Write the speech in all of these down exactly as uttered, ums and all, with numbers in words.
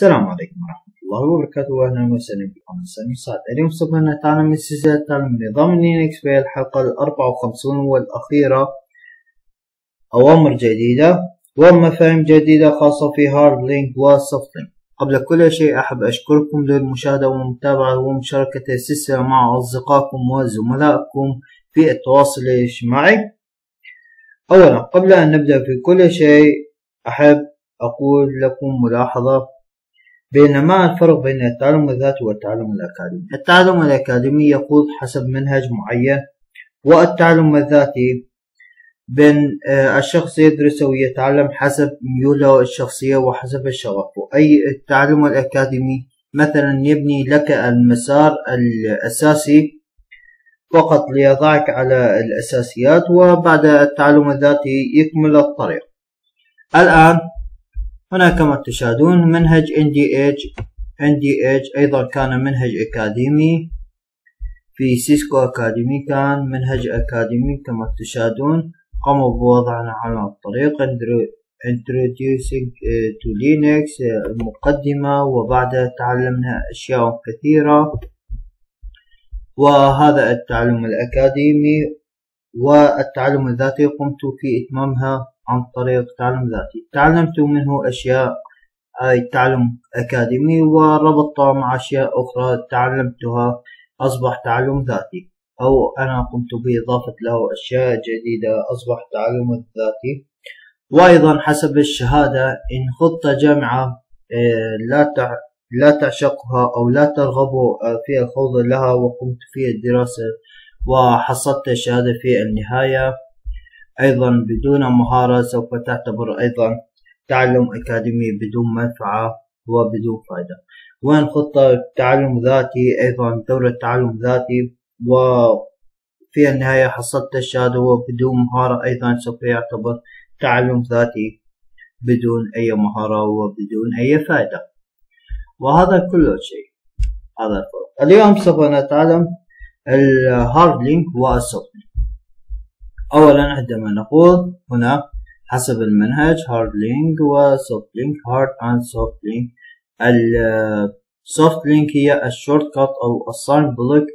السلام عليكم ورحمة الله وبركاته، واهلا وسهلا بكم. سامي صاد. اليوم سوف نتعلم من سلسلة تعلم نظام لينكس في الحلقة الأربعة وخمسون والأخيرة، أوامر جديدة ومفاهيم جديدة خاصة في هارد لينك وسوفت لينك. قبل كل شيء أحب أشكركم للمشاهدة والمتابعة ومشاركة السلسلة مع أصدقائكم وزملائكم في التواصل الاجتماعي. أولا، قبل أن نبدأ في كل شيء أحب أقول لكم ملاحظة بينما الفرق بين التعلم الذاتي والتعلم الأكاديمي. التعلم الأكاديمي يخوض حسب منهج معين، والتعلم الذاتي بين الشخص يدرس ويتعلم حسب ميوله الشخصية وحسب الشغف. أي التعلم الأكاديمي مثلا يبني لك المسار الأساسي فقط ليضعك على الأساسيات، وبعد التعلم الذاتي يكمل الطريق. الآن هنا كما تشاهدون منهج إن دي إتش أيضا كان منهج أكاديمي في سيسكو أكاديمي، كان منهج أكاديمي كما تشاهدون. قاموا بوضعنا على الطريق Introducing to Linux، المقدمة، وبعدها تعلمنا أشياء كثيرة. وهذا التعلم الأكاديمي، والتعلم الذاتي قمت في إتمامها عن طريق تعلم ذاتي. تعلمت منه أشياء أي تعلم أكاديمي وربطها مع أشياء أخرى تعلمتها، أصبح تعلم ذاتي، أو أنا قمت بإضافة له أشياء جديدة أصبح تعلم ذاتي. وأيضا حسب الشهادة، إن خضت جامعة لا لا تعشقها أو لا ترغب في الخوض لها وقمت في الدراسة وحصلت الشهادة في النهاية أيضا بدون مهارة، سوف تعتبر أيضا تعلم أكاديمي بدون منفعة وبدون فائدة. وإن خطة تعلم ذاتي أيضا دورة تعلم ذاتي وفي النهاية حصلت الشهادة وبدون مهارة، أيضا سوف يعتبر تعلم ذاتي بدون أي مهارة وبدون أي فائدة. وهذا كل شيء، هذا الفرق. اليوم سوف نتعلم الهارد لينك والسوفت لينك. أولا، عندما نقول هنا حسب المنهج هارد لينك وسوفت لينك، هارد اند سوفت لينك. السوفت لينك هي الشورت كات أو الساين بلوك،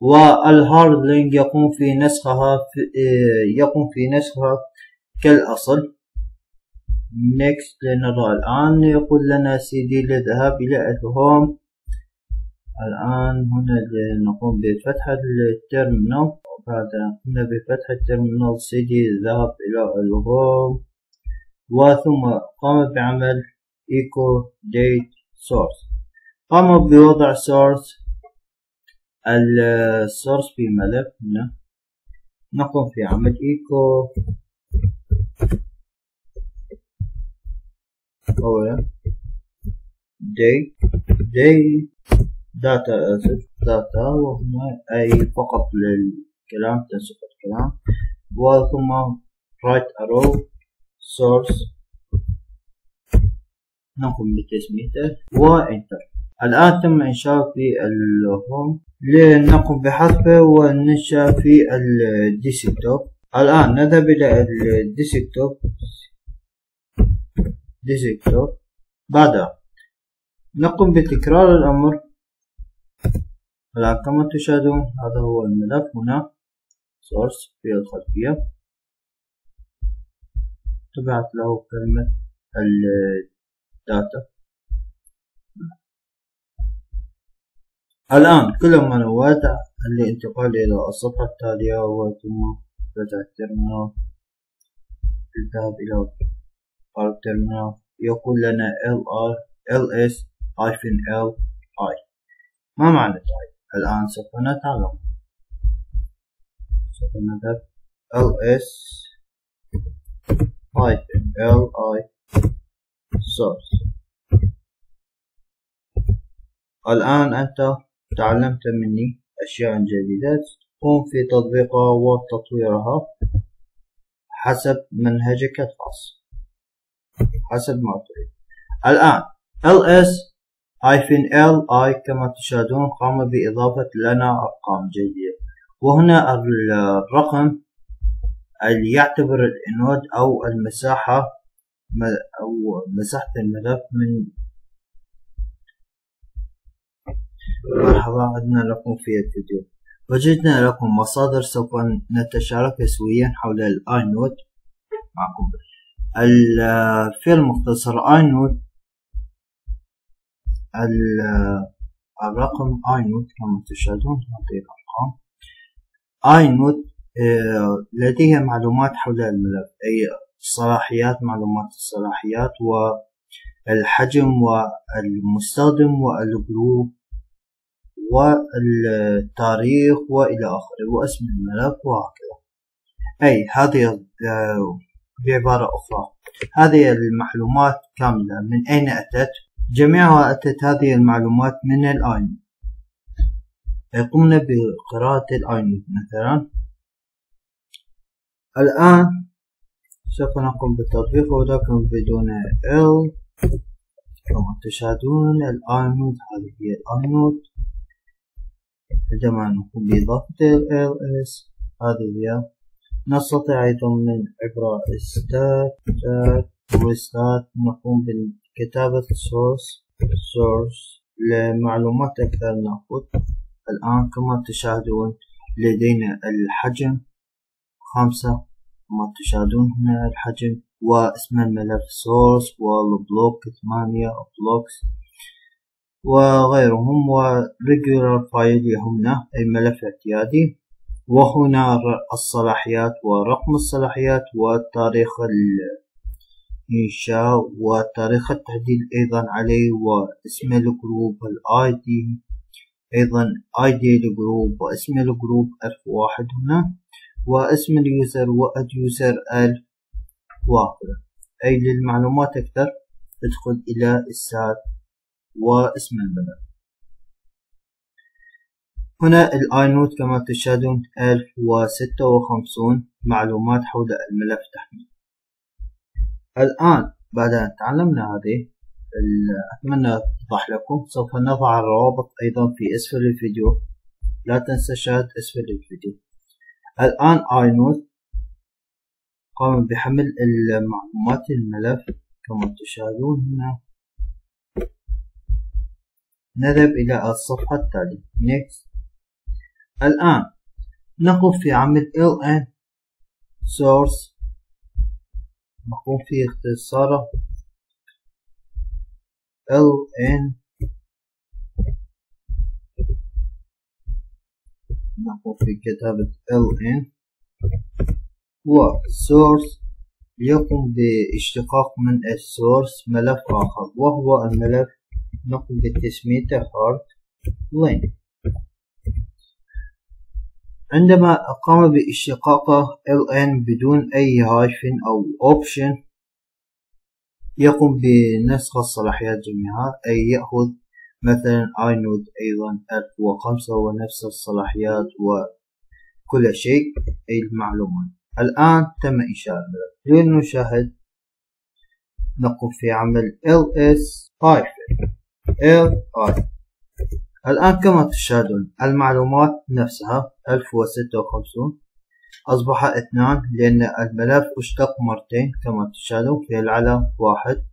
والهارد لينك يقوم في نسخها في يقوم في نسخها كالأصل. نيكست لنرى الآن، يقول لنا سيدي للذهاب إلى الهوم. الآن هنا نقوم بفتح التيرمينال، بعد هنا بفتح التيرمينال سيدي الذهاب إلى الهوم، وثم قام بعمل إيكو ديت سورس. قام بوضع سورس، السورس في ملف. هنا نقوم في عمل إيكو أولا ديت ديت داتا اسف داتا، وهنا اي فقط للكلام تنسيق الكلام، وثم رايت ارو سورس نقوم بتسميته وانتر. الان تم انشاء في الهوم، لنقوم بحذفه وننشأ في الديسكتوب. الان نذهب الى الديسكتوب ديسكتوب بعدها نقوم بتكرار الامر. الآن كما تشاهدون هذا هو الملف، هنا source في الخلفية تبعت له كلمة الداتا. الآن كلما نوّعت الانتقال إلى الصفحة التالية، وثم فتح الترمينال الذهاب إلى الترمينال، يقول لنا ls-li. ما معنى type؟ الآن سوف نتعلم. سوف نذهب ls hyphen li source. الآن أنت تعلمت مني أشياء جديدة تقوم في تطبيقها وتطويرها حسب منهجك الخاص حسب ما تريد. الآن ls hyphen li كما تشاهدون قام بإضافة لنا أرقام جديدة، وهنا الرقم اللي يعتبر الانود أو المساحة أو مساحة الملف من مرحبا، عدنا لكم في الفيديو. وجدنا لكم مصادر سوف نتشارك سويا حول الآينود معكم. في المختصر آينود، الرقم آينود كما تشاهدون نعطيه أرقام آينود لديها معلومات حول الملف، أي صلاحيات، معلومات الصلاحيات والحجم والمستخدم والجروب والتاريخ والى اخره واسم الملف وهكذا. اي هذه بعبارة اخرى هذه المعلومات كاملة من اين اتت؟ جميعها اتت هذه المعلومات من الآينود. قمنا بقراءة الآينود مثلا. الان سوف نقوم بالتطبيق ولكن بدون ال كما تشاهدون. الآينود هذه هي الآينود. عندما نقوم بضغط ال اس هذه هي، نستطيع أيضا من عبر ستات وستات نقوم بكتابة source source لمعلومات أكثر نأخذ. الآن كما تشاهدون لدينا الحجم خمسة، كما تشاهدون هنا الحجم واسم الملف source والبلوك ثمانية بلوكس وغيرهم وregular file هنا أي ملف اعتيادي، وهنا الصلاحيات ورقم الصلاحيات وتاريخ الإنشاء وتاريخ التحديد أيضا عليه واسم الجروب والآي دي، أيضا آي دي الجروب واسم الجروب ألف واحد هنا، واسم اليوزر واد يوزر ألف وهكذا. أي للمعلومات أكثر ادخل إلى السات واسم الملف. هنا الآينود كما تشاهدون ألف وستة وخمسون معلومات حول الملف تحميل. الآن بعد أن تعلمنا هذه، أتمنى توضح لكم. سوف نضع الروابط أيضا في أسفل الفيديو، لا تنسى مشاهدة أسفل الفيديو. الآن آينود قام بحمل معلومات الملف كما تشاهدون هنا. نذهب إلى الصفحة التالية next. الآن نقوم في عمل ln source، نقوم في اختصاره ln، نقوم في كتابة ln و source يقوم باشتقاق من source ملف آخر وهو الملف نقوم بتسميته هارد لين. عندما قام باشتقاقه ln بدون أي هاشفن أو أوبشن يقوم بنسخ الصلاحيات جميعها، أي يأخذ مثلا آينود أيضا ألف وخمسة ونفس الصلاحيات وكل شيء أي المعلومات. الآن تم إنشاء الملف، لنشاهد. نقوم في عمل ls hyphen li. الآن كما تشاهدون المعلومات نفسها ألف وستة وخمسون أصبح اثنان لأن الملف اشتق مرتين كما تشاهدون في العلم واحد،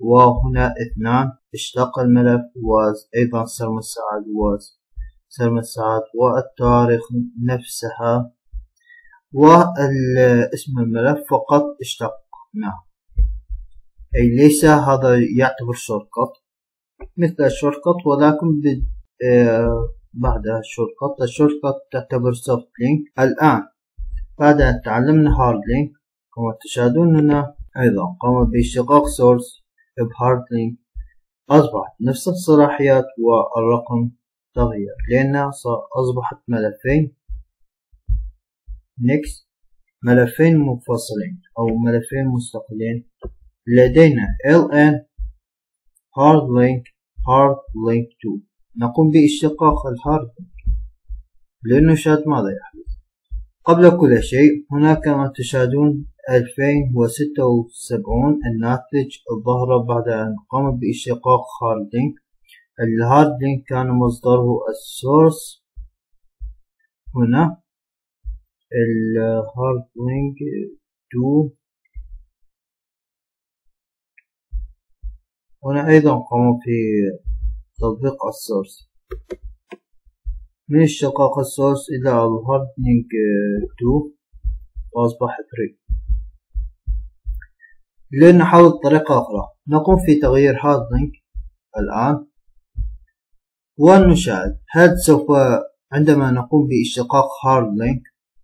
وهنا اثنان اشتق الملف وأيضا سرمد سعد وسرمد سعد والتاريخ نفسها واسم الملف فقط اشتقناه، أي ليس هذا يعتبر شورتكت مثل الشورتكت ولكن بعدها الشورتكت. الشورتكت تعتبر سوفت لينك. الآن بعد أن تعلمنا هارد لينك كما تشاهدون هنا أيضا قام باشتقاق سورس بهارد لينك، أصبحت نفس الصلاحيات والرقم تغير لأنها أصبحت ملفين نيكس، ملفين منفصلين أو ملفين مستقلين. لدينا ln hard link hard link تو، نقوم باشتقاق الهارد لينك لنشاهد ماذا يحدث. قبل كل شيء هنا كما تشاهدون ألفين وستة وسبعين الناتج الظاهرة بعد أن قام باشتقاق هارد لينك. الهارد لينك كان مصدره السورس، هنا الهارد لينك تو. هنا أيضا قام في تطبيق السورس. من اشتقاق السورس إلى الهارد لينك تو وأصبح فري. لنحاول طريقة أخرى. نقوم في تغيير هارد لينك الآن ونشاهد. هذا سوف عندما نقوم باشتقاق هارد لينك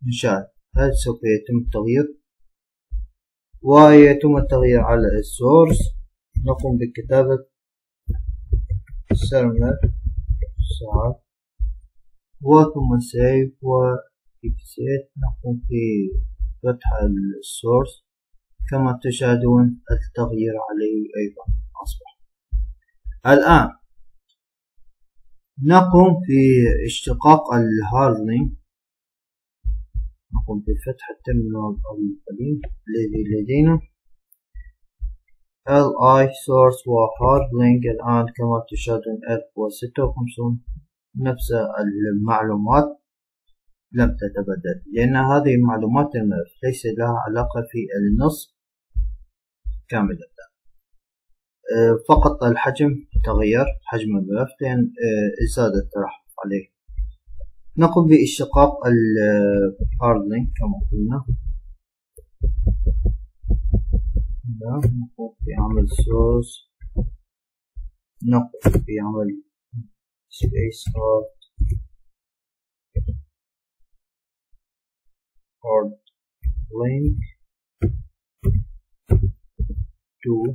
نشاهد هذا سوف يتم التغيير ويتم التغيير على السورس. نقوم بكتابة سرمد سعد وثم سيف واكسيت. نقوم بفتح السورس كما تشاهدون التغيير عليه أيضا أصبح. الآن نقوم في اشتقاق الهارد لينك. نقوم بفتح الترمينال القديم الذي لدينا li source وهارد لينك. الآن كما تشاهدون ألف وستة وخمسون نفس المعلومات لم تتبدل لأن هذه معلومات ليس لها علاقة في النص كاملة، فقط الحجم تغير حجم الملف لأن إزالة الترحف عليه. نقوم باشتقاق الهارد لينك كما قلنا. نقوم بعمل سورس، نقوم بعمل سبيس هارد هارد لينك تو.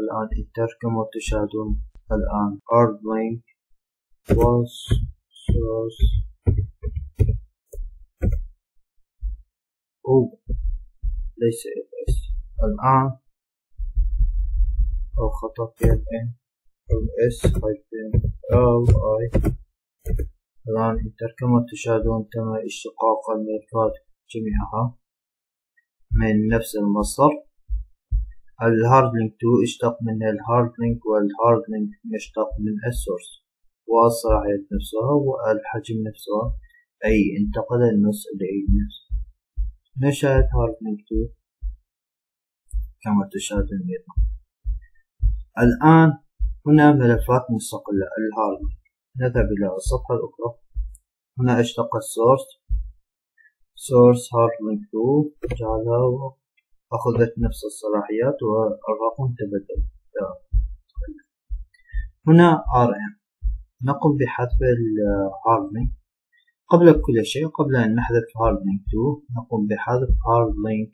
الآن انتر كما تشاهدون الآن هارد لينك was source أو ليس إف إس. الآن أو خطأ إن أو إس هايفن أو آي. الآن انتر كما تشاهدون تم اشتقاق الملفات جميعها من نفس المصدر. الهارد لينك تو اشتق من الهارد لينك والهارد لينك يشتق من السورس والصلاحية نفسها والحجم نفسها أي انتقل النص لأي نص. نشاهد هارد لينك تو كما تشاهدون أيضا. الآن هنا ملفات مستقلة الهارد لينك. نذهب إلى الصفحة الأخرى. هنا اشتق السورس سورس هارد لينك تو جعلها أخذت نفس الصلاحيات والرقم تبدل. هنا آر إم. نقوم بحذف الهارد لينك قبل كل شيء. قبل أن نحذف هارد لينك تو نقوم بحذف هارد لينك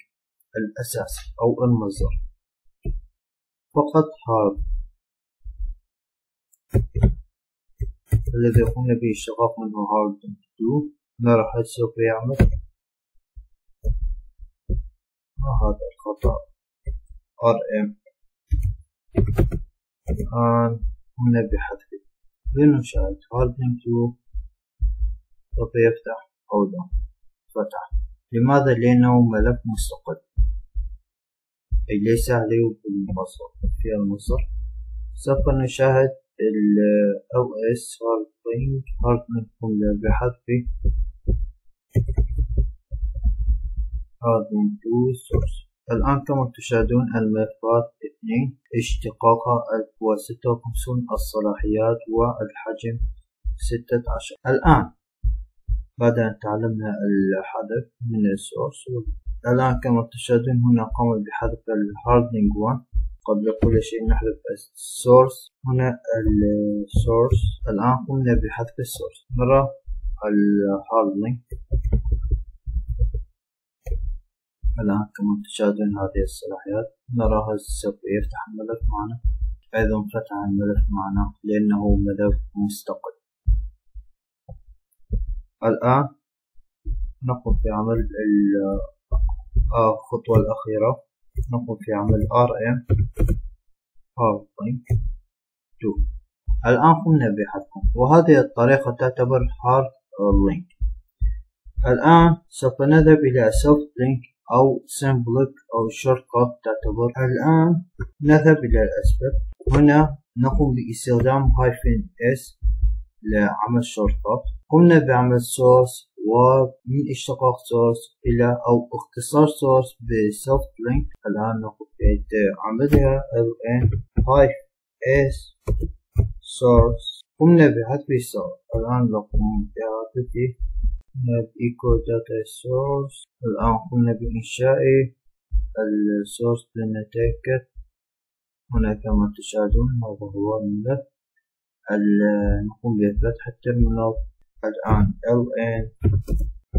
الأساسي أو المصدر فقط. هارد الذي قمنا به اشتقاق منه هارد لينك تو. نرى هل سوف يعمل هذا الخطأ آر إم. الآن قمنا بحذفه. لنشاهد هارد لينك تو سوف يفتح أو لا. فتح. لماذا؟ لأنه ملف مستقل أي ليس عليه بالمصدر في المصدر. سوف نشاهد ال أو إس هارد لينك هارد لينك قمنا بحذفه هارد لينك تو سورس. الآن كما تشاهدون الملفات اثنين اشتقاقها ألف وستة وخمسون الصلاحيات والحجم ستة عشر. الآن بعد أن تعلمنا الحذف من السورس الآن كما تشاهدون هنا قام بحذف الهارد لينك واحد. قبل كل شيء نحذف السورس. هنا السورس. الآن قمنا بحذف السورس. نرى الهارد لينك الآن كما تشاهدون هذه الصلاحيات. نراها سوف يفتح الملف معنا. أيضا فتح الملف معنا لأنه ملف مستقل. الآن نقوم بعمل الخطوة الأخيرة. نقوم بعمل آر إم هارد لينك تو. الآن قمنا بحذفه وهذه الطريقة تعتبر هارد لينك. الآن سوف نذهب إلى سوفت لينك أو سمبلك أو شورت كات تعتبر. الآن نذهب إلى الأسباب. هنا نقوم باستخدام هايفن إس لعمل شورت كات. قمنا بعمل سورس ومن اشتقاق سورس إلى أو اختصار سورس بسوفت لينك. الآن نقوم بعملها ال إن هايف إس source. قمنا بحذف source. الآن نقوم بإعادته. قمنا بإيكو داتا source. الآن قمنا بإنشاء الsource لنتأكد. هنا كما تشاهدون هذا هو الملف. نقوم بفتح الترمينال الآن ln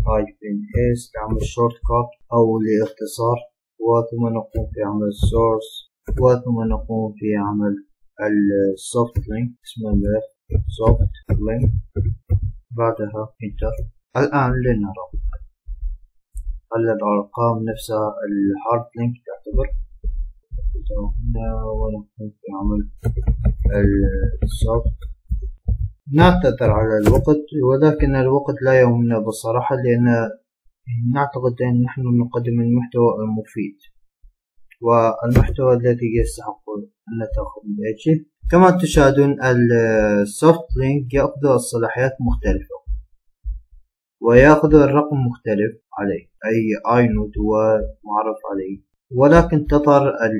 hyphen s لعمل شورت كات أو لاختصار، وثم نقوم في عمل source، وثم نقوم في عمل السوفت لينك. اسم الملف soft link، بعدها انتر. الآن لنرى هل الأرقام نفسها الهارد لينك تعتبر. ونقوم في عمل السوفت. نعتذر على الوقت، ولكن الوقت لا يهمنا بصراحة، لأن نعتقد أن نحن نقدم المحتوى المفيد والمحتوى الذي يستحق أن نتأخر من أجله. كما تشاهدون السوفت لينك يأخذ الصلاحيات مختلفة ويأخذ الرقم مختلف عليه، أي آينود هو معرف عليه، ولكن تظهر ال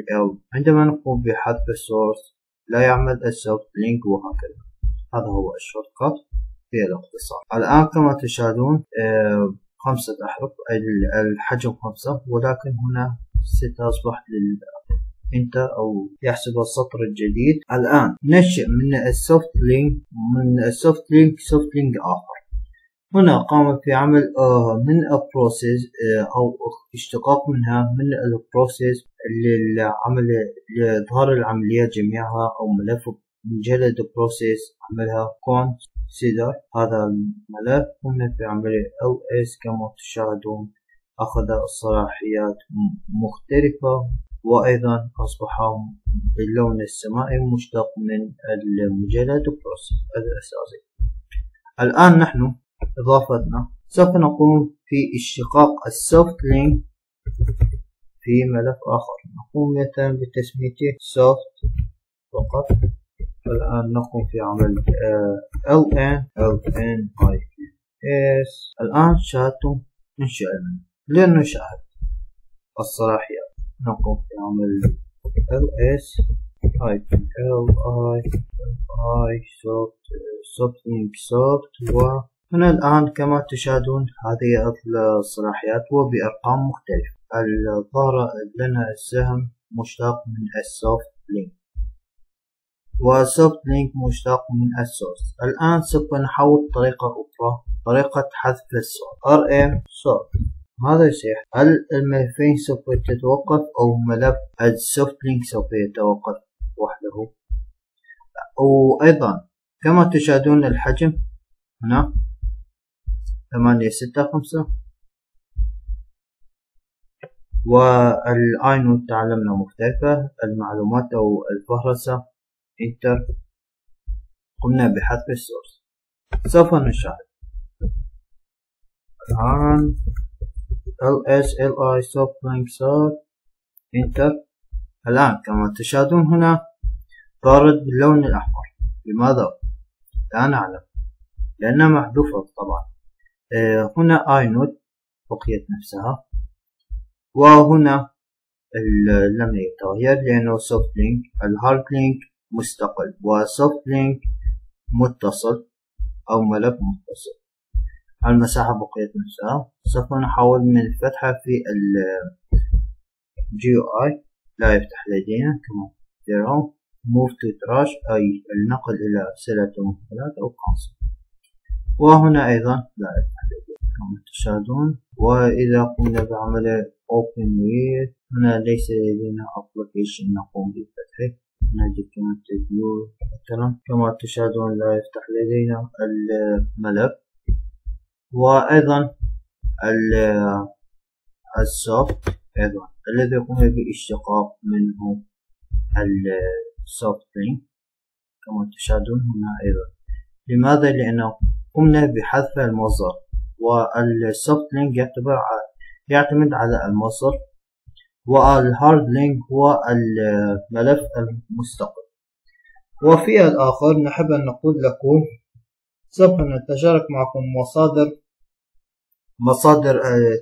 عندما نقوم بحذف السورس. لا يعمل السوفت لينك وهكذا. هذا هو الشورت كات في الاختصار. الآن كما تشاهدون آه خمسة أحرف، الحجم خمسة، ولكن هنا ستة أصبح للإنت أو يحسب السطر الجديد. الآن ننشئ من السوفت لينك من السوفت لينك سوفت لينك آخر. هنا قامت في عمل آه من البروسيس آه أو اشتقاق منها من البروسيس للعمل لإظهار العمليات جميعها أو ملف مجلد بروسيس. عملها كونت سيدر هذا الملف. قمنا في عمل ls كما تشاهدون، أخذ الصلاحيات مختلفة، وأيضا أصبح باللون السمائي مشتق من المجلد بروسيس الأساسي. الآن نحن إضافتنا سوف نقوم في اشتقاق السوفت لينك في ملف آخر. نقوم مثلا بتسميته soft فقط. الآن نقوم في عمل ln ln s. الآن شاهدتم انشئ الملف. لنشاهد الصلاحيات. نقوم في عمل ls li soft soft link soft. وهنا الآن كما تشاهدون هذه الصلاحيات وبأرقام مختلفة. الظاهر لنا السهم مشتق من السوفت لينك، وسوفت لينك مشتق من السورس. الآن سوف نحاول طريقة أخرى، طريقة حذف السورس rm source. ماذا سيحدث؟ هل الملفين سوف يتوقف أو ملف السوفت لينك سوف يتوقف وحده؟ وأيضا كما تشاهدون الحجم هنا ثمانية ستة خمسة، والآينود تعلمنا مختلفة، المعلومات أو الفهرسة انتر. قمنا بحذف السورس. سوف نشاهد الآن ls li soft link source انتر. الآن كما تشاهدون هنا طارد باللون الأحمر. لماذا؟ لا نعلم، لأنها محذوفة طبعا. آه هنا آينود بقيت نفسها، وهنا لم يتغير لأنه soft link. الهارد link مستقل، وسوفت لينك متصل أو ملف متصل. المساحة بقيت نفسها. سوف نحاول من فتحة في ال جي يو آي لا يفتح لدينا كما ترون. move to trash أي النقل إلى سلة المدخلات أو قنصل. وهنا أيضا لا يفتح لدينا كما تشاهدون. وإذا قمنا بعمل open with هنا ليس لدينا application نقوم بفتحه. نجد كونتينيو مثلا كما تشاهدون لا يفتح لدينا الملف. وايضا السوفت ايضا الذي قمنا باشتقاق منه السوفت لينك كما تشاهدون هنا ايضا. لماذا؟ لانه قمنا بحذف المصدر، والسوفت لينك يعتبر يعتمد على المصدر، والهارد لينك هو الملف المستقل. وفي الآخر نحب أن نقول لكم سوف نتشارك معكم مصادر مصادر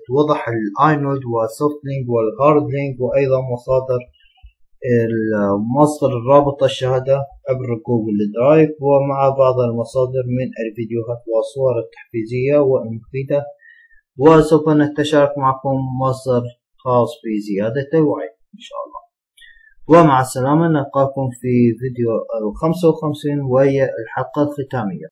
توضح الآينود والسوفت لينك والهارد لينك، وأيضا مصادر مصدر الرابطة الشهادة عبر ركوب الدرايف ومع بعض المصادر من الفيديوهات والصور التحفيزية والمفيدة، وسوف نتشارك معكم مصدر خاص في زيادة الوعي إن شاء الله. ومع السلامة، نلقاكم في فيديو الخمسة وخمسين وهي الحلقة الختامية.